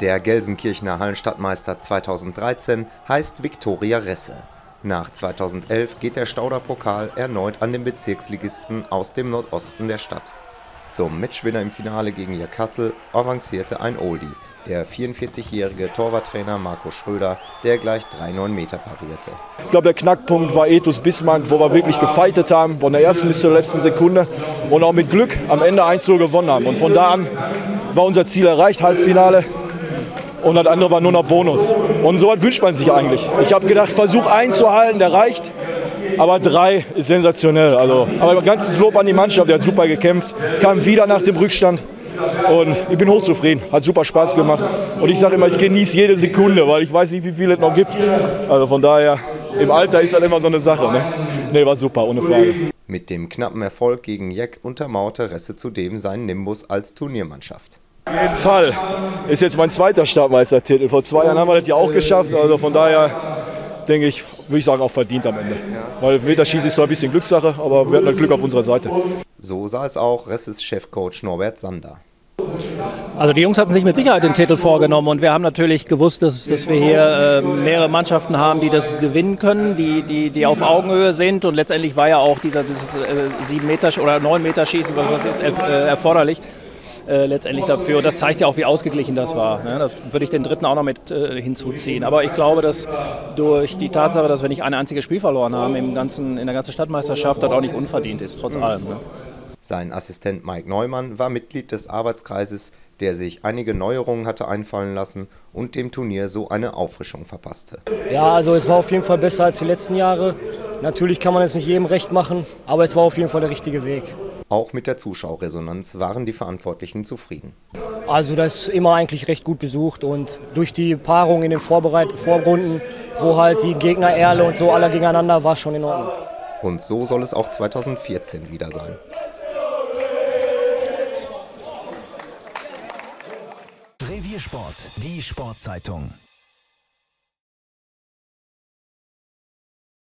Der Gelsenkirchener Hallenstadtmeister 2013 heißt Viktoria Resse. Nach 2011 geht der Stauder Pokal erneut an den Bezirksligisten aus dem Nordosten der Stadt. Zum Matchwinner im Finale gegen Kassel avancierte ein Oldie, der 44-jährige Torwarttrainer Markus Schröder, der gleich 3,9 Meter parierte. Ich glaube, der Knackpunkt war Ethos Bismarck, wo wir wirklich gefightet haben, von der ersten bis zur letzten Sekunde und auch mit Glück am Ende 1:0 gewonnen haben. Und von da an war unser Ziel erreicht, Halbfinale, und das andere war nur noch Bonus. Und so was wünscht man sich eigentlich. Ich habe gedacht, Versuch 1 zu halten, der reicht. Aber 3 ist sensationell. Also, aber ganzes Lob an die Mannschaft, der hat super gekämpft, kam wieder nach dem Rückstand. Und ich bin hochzufrieden, hat super Spaß gemacht. Und ich sage immer, ich genieße jede Sekunde, weil ich weiß nicht, wie viel es noch gibt. Also von daher, im Alter ist das immer so eine Sache. Ne, war super, ohne Frage. Mit dem knappen Erfolg gegen Jeck untermauerte Resse zudem seinen Nimbus als Turniermannschaft. Auf jeden Fall ist jetzt mein zweiter Stadtmeistertitel. Vor 2 Jahren haben wir das ja auch geschafft. Also von daher, denke ich, würde ich sagen, auch verdient am Ende. Weil Elfmeterschießen ist zwar ein bisschen Glückssache, aber wir hatten Glück auf unserer Seite. So sah es auch Resses Chefcoach Norbert Sander. Also die Jungs hatten sich mit Sicherheit den Titel vorgenommen und wir haben natürlich gewusst, dass wir hier mehrere Mannschaften haben, die das gewinnen können, die auf Augenhöhe sind, und letztendlich war ja auch dieses 7 Meter oder 9 Meter Schießen, was das ist, erforderlich letztendlich dafür. Und das zeigt ja auch, wie ausgeglichen das war. Ne? Das würde ich den dritten auch noch mit hinzuziehen. Aber ich glaube, dass durch die Tatsache, dass wir nicht ein einziges Spiel verloren haben in der ganzen Stadtmeisterschaft, das auch nicht unverdient ist, trotz allem. Ne? Sein Assistent Mike Neumann war Mitglied des Arbeitskreises, der sich einige Neuerungen hatte einfallen lassen und dem Turnier so eine Auffrischung verpasste. Ja, also es war auf jeden Fall besser als die letzten Jahre. Natürlich kann man es nicht jedem recht machen, aber es war auf jeden Fall der richtige Weg. Auch mit der Zuschauerresonanz waren die Verantwortlichen zufrieden. Also das ist immer eigentlich recht gut besucht, und durch die Paarung in den Vorrunden, wo halt die Gegner Erle und so alle gegeneinander, war schon in Ordnung. Und so soll es auch 2014 wieder sein. Reviersport, die Sportzeitung.